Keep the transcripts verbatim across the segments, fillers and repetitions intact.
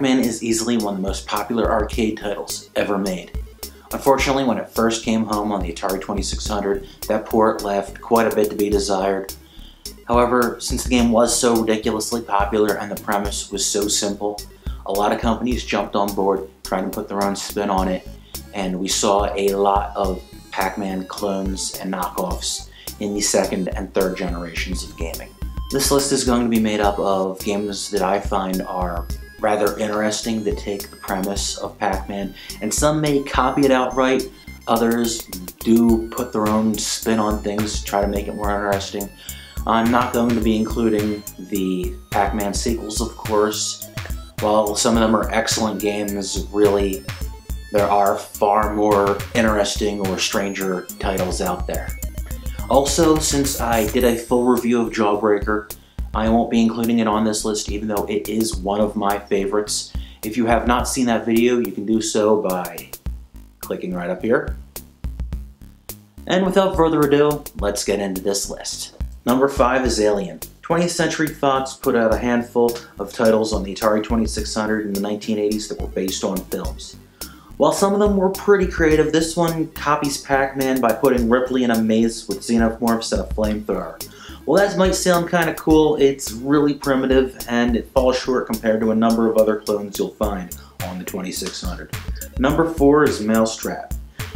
Pac-Man is easily one of the most popular arcade titles ever made. Unfortunately, when it first came home on the Atari twenty-six hundred, that port left quite a bit to be desired. However, since the game was so ridiculously popular and the premise was so simple, a lot of companies jumped on board trying to put their own spin on it, and we saw a lot of Pac-Man clones and knockoffs in the second and third generations of gaming. This list is going to be made up of games that I find are rather interesting, that take the premise of Pac-Man, and some may copy it outright, others do put their own spin on things to try to make it more interesting. I'm not going to be including the Pac-Man sequels, of course. While some of them are excellent games, really there are far more interesting or stranger titles out there. Also, since I did a full review of Jawbreaker, I won't be including it on this list, even though it is one of my favorites. If you have not seen that video, you can do so by clicking right up here. And without further ado, let's get into this list. Number five is Alien. twentieth Century Fox put out a handful of titles on the Atari twenty-six hundred in the nineteen eighties that were based on films. While some of them were pretty creative, this one copies Pac-Man by putting Ripley in a maze with xenomorphs and a flamethrower. While that might sound kind of cool, it's really primitive and it falls short compared to a number of other clones you'll find on the twenty-six hundred. Number four is Mousetrap.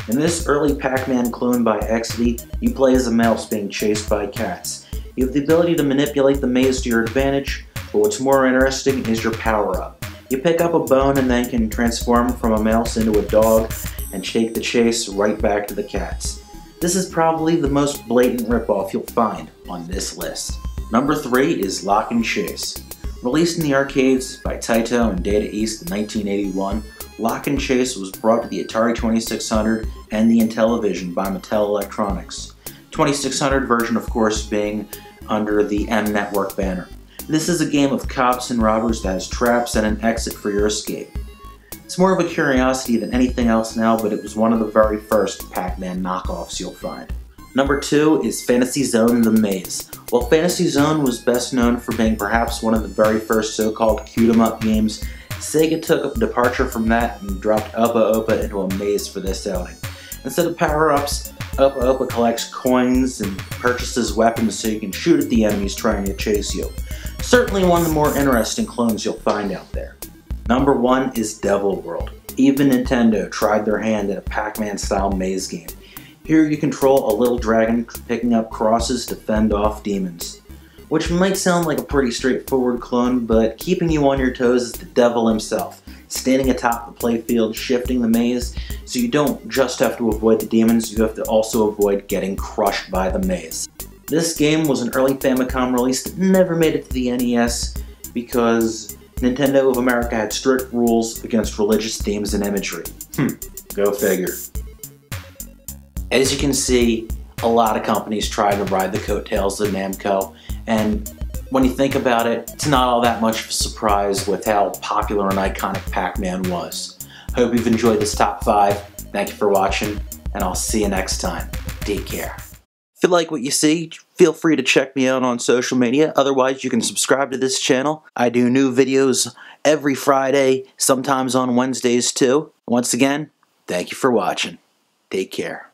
In this early Pac-Man clone by Exidy, you play as a mouse being chased by cats. You have the ability to manipulate the maze to your advantage, but what's more interesting is your power-up. You pick up a bone and then can transform from a mouse into a dog and take the chase right back to the cats. This is probably the most blatant ripoff you'll find on this list. Number three is Lock and Chase. Released in the arcades by Taito and Data East in nineteen eighty-one, Lock and Chase was brought to the Atari twenty-six hundred and the Intellivision by Mattel Electronics. twenty-six hundred version, of course, being under the M Network banner. This is a game of cops and robbers that has traps and an exit for your escape. It's more of a curiosity than anything else now, but it was one of the very first Pac-Man knockoffs you'll find. Number two is Fantasy Zone the Maze. While Fantasy Zone was best known for being perhaps one of the very first so-called cute-em-up games, Sega took a departure from that and dropped Opa Opa into a maze for this outing. Instead of power-ups, Opa Opa collects coins and purchases weapons so you can shoot at the enemies trying to chase you. Certainly one of the more interesting clones you'll find out there. Number one is Devil World. Even Nintendo tried their hand at a Pac-Man style maze game. Here you control a little dragon picking up crosses to fend off demons. Which might sound like a pretty straightforward clone, but keeping you on your toes is the devil himself, standing atop the playfield, shifting the maze, so you don't just have to avoid the demons, you have to also avoid getting crushed by the maze. This game was an early Famicom release that never made it to the N E S because Nintendo of America had strict rules against religious themes and imagery. Hmm, go figure. As you can see, a lot of companies tried to ride the coattails of Namco, and when you think about it, it's not all that much of a surprise with how popular and iconic Pac-Man was. Hope you've enjoyed this top five. Thank you for watching, and I'll see you next time. Take care. If you like what you see, feel free to check me out on social media. Otherwise, you can subscribe to this channel. I do new videos every Friday, sometimes on Wednesdays too. Once again, thank you for watching. Take care.